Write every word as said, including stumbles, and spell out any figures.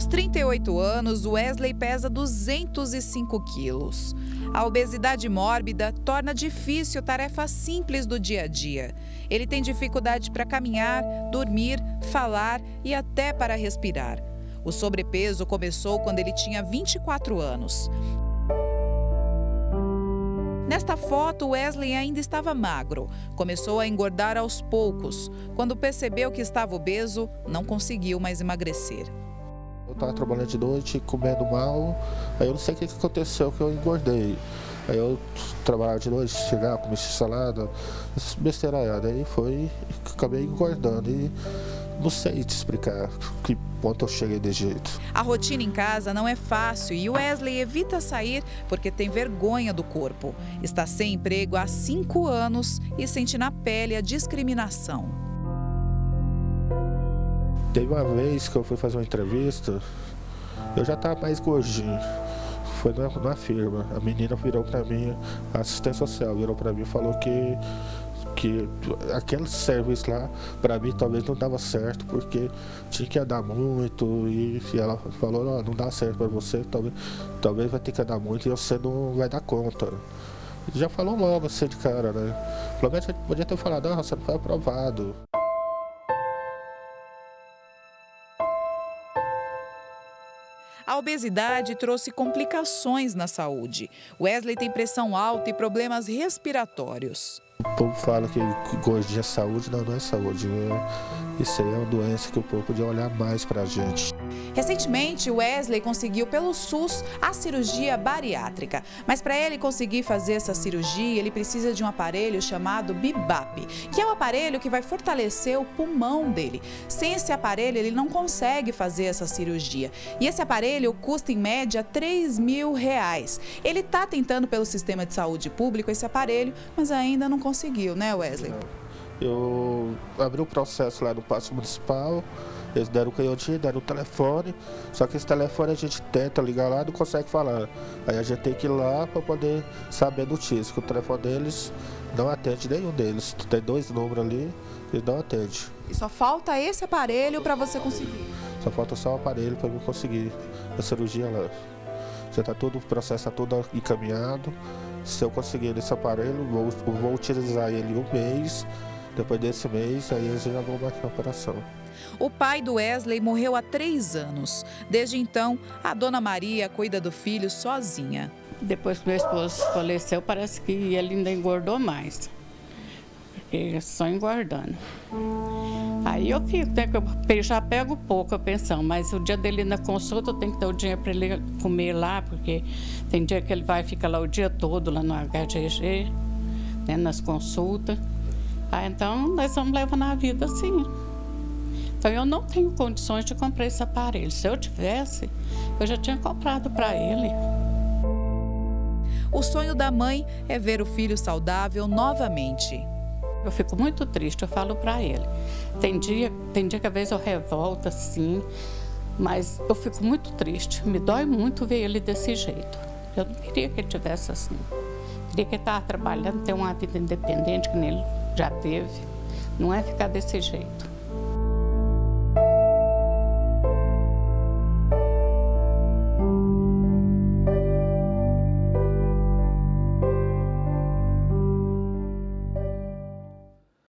Aos trinta e oito anos, Wesley pesa duzentos e cinco quilos. A obesidade mórbida torna difícil tarefas simples do dia a dia. Ele tem dificuldade para caminhar, dormir, falar e até para respirar. O sobrepeso começou quando ele tinha vinte e quatro anos. Nesta foto, Wesley ainda estava magro. Começou a engordar aos poucos. Quando percebeu que estava obeso, não conseguiu mais emagrecer. Eu estava trabalhando de noite, comendo mal, aí eu não sei o que aconteceu, que eu engordei. Aí eu trabalhava de noite, chegava, comia salada, besteiraiada, aí foi, acabei engordando e não sei te explicar que ponto eu cheguei de jeito. A rotina em casa não é fácil e Wesley evita sair porque tem vergonha do corpo. Está sem emprego há cinco anos e sente na pele a discriminação. Teve uma vez que eu fui fazer uma entrevista, eu já estava mais gordinho, foi na, na firma, a menina virou para mim, a assistente social virou para mim e falou que, que aquele serviço lá, para mim talvez não dava certo, porque tinha que andar muito, e, e ela falou, não, não dá certo para você, talvez, talvez vai ter que andar muito e você não vai dar conta. Já falou logo assim de cara, né? Pelo menos podia ter falado, não, você não foi aprovado. A obesidade trouxe complicações na saúde. Wesley tem pressão alta e problemas respiratórios. O povo fala que gordinho é saúde, não, não é saúde. Isso aí é uma doença que o povo podia olhar mais pra gente. Recentemente, Wesley conseguiu pelo SUS a cirurgia bariátrica. Mas para ele conseguir fazer essa cirurgia, ele precisa de um aparelho chamado Bibap, que é o aparelho que vai fortalecer o pulmão dele. Sem esse aparelho, ele não consegue fazer essa cirurgia. E esse aparelho custa, em média, três mil reais. Ele está tentando pelo sistema de saúde público esse aparelho, mas ainda não conseguiu, né, Wesley? Eu abri o processo lá no Paço Municipal. Eles deram o canhotinho, deram o telefone, só que esse telefone a gente tenta ligar lá, não consegue falar. Aí a gente tem que ir lá para poder saber notícias, que o telefone deles não atende nenhum deles. Tem dois números ali e não atende. E só falta esse aparelho para você conseguir? Só falta só o aparelho para eu conseguir a cirurgia lá. Já tá todo, o processo está todo encaminhado. Se eu conseguir esse aparelho, vou, vou utilizar ele um mês. Depois desse mês, aí eles já vão marcar a operação. O pai do Wesley morreu há três anos. Desde então, a dona Maria cuida do filho sozinha. Depois que meu esposo faleceu, parece que ele ainda engordou mais. Ele só engordando. Aí eu fico, né, eu já pego pouco a pensão, mas o dia dele na consulta eu tenho que ter o dinheiro para ele comer lá, porque tem dia que ele vai ficar lá o dia todo, lá no H G G, né, nas consultas. Ah, então, nós vamos levando a vida assim. Então, eu não tenho condições de comprar esse aparelho. Se eu tivesse, eu já tinha comprado para ele. O sonho da mãe é ver o filho saudável novamente. Eu fico muito triste, eu falo para ele. Tem dia, tem dia que às vezes eu revolto assim, mas eu fico muito triste. Me dói muito ver ele desse jeito. Eu não queria que ele tivesse assim. Queria que ele estava trabalhando, ter uma vida independente, que nem ele já teve. Não é ficar desse jeito.